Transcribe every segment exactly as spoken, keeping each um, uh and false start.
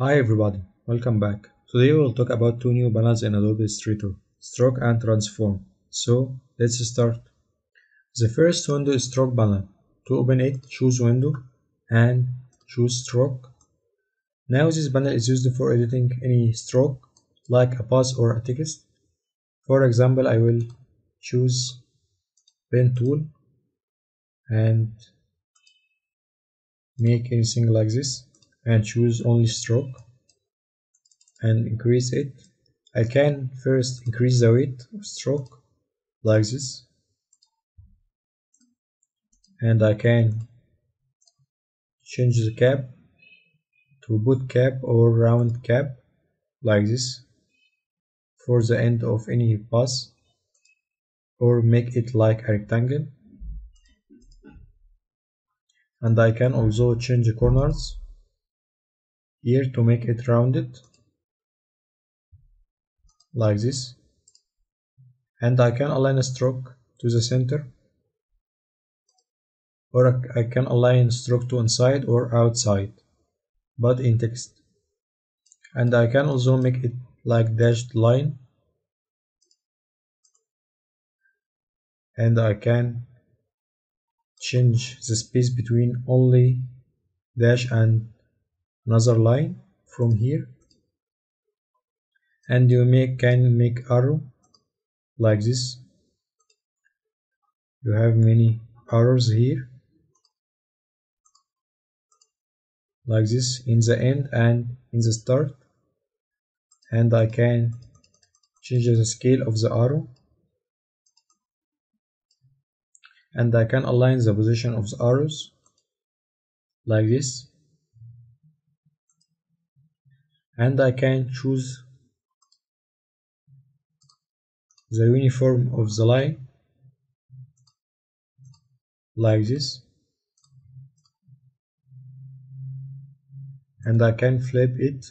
Hi everybody, welcome back. Today we will talk about two new panels in Adobe Illustrator, Stroke and Transform. So let's start. The first window is Stroke panel. To open it, choose Window and choose Stroke. Now this panel is used for editing any stroke like a path or a text. For example, I will choose Pen Tool and make anything like this, and choose only stroke and increase it. I can first increase the weight of stroke like this, and I can change the cap to boot cap or round cap like this for the end of any path, or make it like a rectangle. And I can also change the corners here to make it rounded like this, and I can align a stroke to the center, or I can align stroke to inside or outside but in text. And I can also make it like dashed line, and I can change the space between only dash and another line from here. And you make can make arrow like this. You have many arrows here like this in the end and in the start, and I can change the scale of the arrow, and I can align the position of the arrows like this. And I can choose the uniform of the line like this, and I can flip it.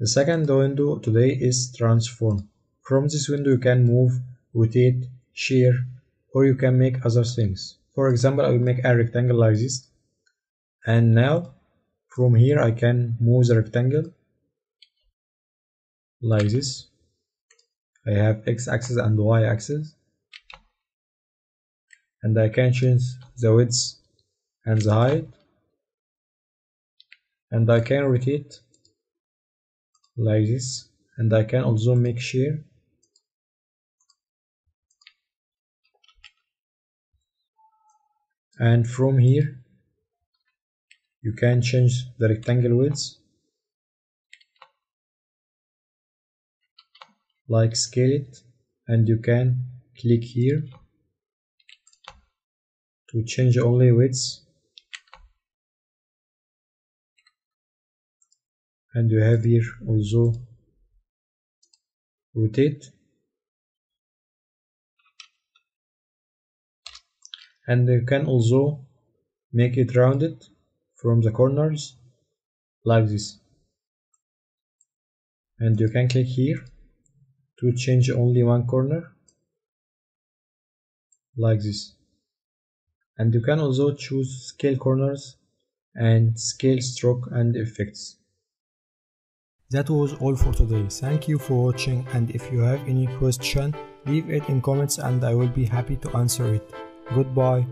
The second window today is Transform. From this window you can move, rotate, share, or you can make other things. For example, I will make a rectangle like this, and now from here I can move the rectangle like this. I have x-axis and y-axis, and I can change the width and the height, and I can rotate like this, and I can also make shear. And from here you can change the rectangle width, like scale it, and you can click here to change only width, and you have here also rotate. And you can also make it rounded from the corners like this, and you can click here to change only one corner like this. And you can also choose scale corners and scale stroke and effects. That was all for today. Thank you for watching, and if you have any question, leave it in comments and I will be happy to answer it. Goodbye.